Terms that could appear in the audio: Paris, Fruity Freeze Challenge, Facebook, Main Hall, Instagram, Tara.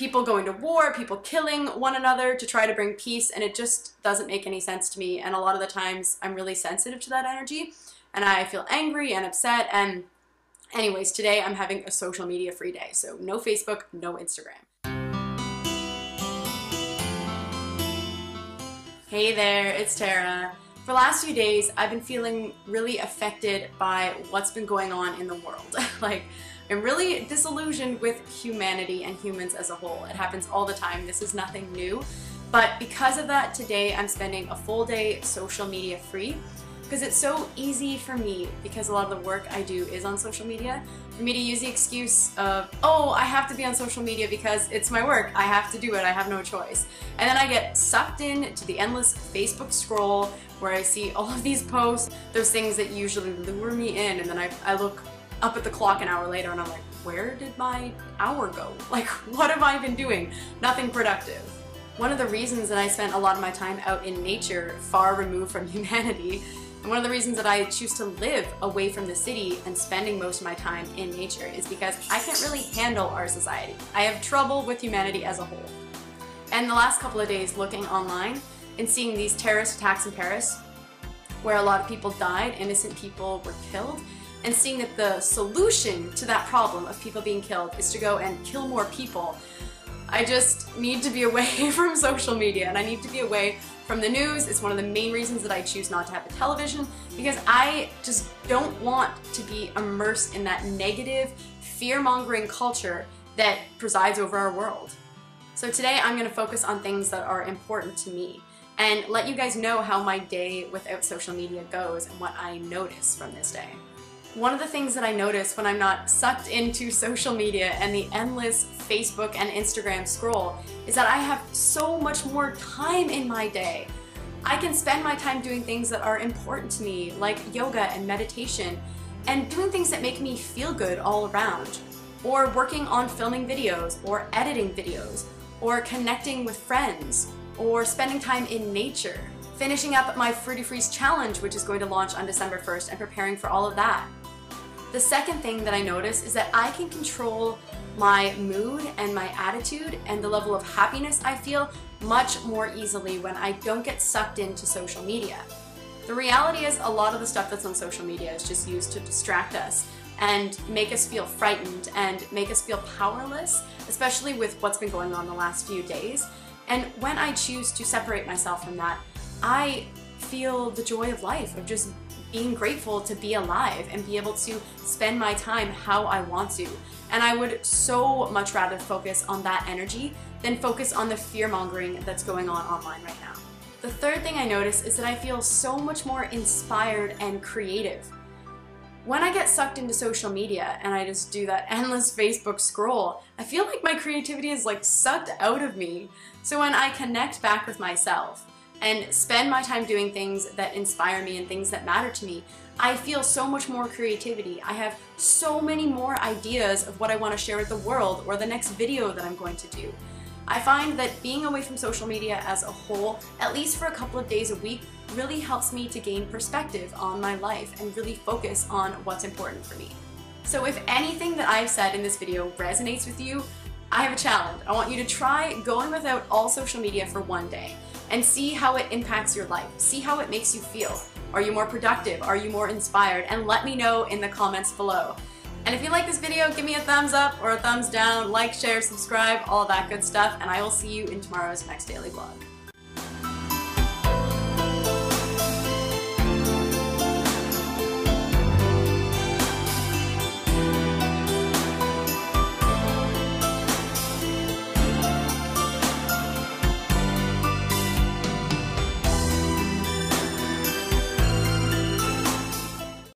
people going to war, people killing one another to try to bring peace, and it just doesn't make any sense to me. And a lot of the times I'm really sensitive to that energy and I feel angry and upset. And anyways, today I'm having a social media free day. So no Facebook, no Instagram. Hey there, it's Tara. For the last few days, I've been feeling really affected by what's been going on in the world. Like, I'm really disillusioned with humanity and humans as a whole. It happens all the time. This is nothing new. But because of that, today I'm spending a full day social media free, because it's so easy for me, because a lot of the work I do is on social media, for me to use the excuse of, oh, I have to be on social media because it's my work, I have to do it, I have no choice. And then I get sucked in to the endless Facebook scroll where I see all of these posts, those things that usually lure me in, and then I look up at the clock an hour later and I'm like, where did my hour go? Like, what have I been doing? Nothing productive. One of the reasons that I spent a lot of my time out in nature, far removed from humanity, and one of the reasons that I choose to live away from the city and spending most of my time in nature is because I can't really handle our society. I have trouble with humanity as a whole. And the last couple of days looking online and seeing these terrorist attacks in Paris, where a lot of people died, innocent people were killed, and seeing that the solution to that problem of people being killed is to go and kill more people, I just need to be away from social media, and I need to be away from the news. It's one of the main reasons that I choose not to have a television, because I just don't want to be immersed in that negative, fear-mongering culture that presides over our world. So today I'm going to focus on things that are important to me and let you guys know how my day without social media goes and what I notice from this day. One of the things that I notice when I'm not sucked into social media and the endless Facebook and Instagram scroll is that I have so much more time in my day. I can spend my time doing things that are important to me, like yoga and meditation, and doing things that make me feel good all around, or working on filming videos, or editing videos, or connecting with friends, or spending time in nature, finishing up my Fruity Freeze Challenge, which is going to launch on December 1st, and preparing for all of that. The second thing that I notice is that I can control my mood and my attitude and the level of happiness I feel much more easily when I don't get sucked into social media. The reality is a lot of the stuff that's on social media is just used to distract us and make us feel frightened and make us feel powerless, especially with what's been going on the last few days. And when I choose to separate myself from that, I feel the joy of life, of just being grateful to be alive and be able to spend my time how I want to. And I would so much rather focus on that energy than focus on the fear-mongering that's going on online right now. The third thing I notice is that I feel so much more inspired and creative. When I get sucked into social media and I just do that endless Facebook scroll, I feel like my creativity is like sucked out of me. So when I connect back with myself and spend my time doing things that inspire me and things that matter to me, I feel so much more creativity. I have so many more ideas of what I want to share with the world or the next video that I'm going to do. I find that being away from social media as a whole, at least for a couple of days a week, really helps me to gain perspective on my life and really focus on what's important for me. So if anything that I've said in this video resonates with you, I have a challenge. I want you to try going without all social media for one day and see how it impacts your life. See how it makes you feel. Are you more productive? Are you more inspired? And let me know in the comments below. And if you like this video, give me a thumbs up or a thumbs down, like, share, subscribe, all that good stuff, and I will see you in tomorrow's next daily vlog.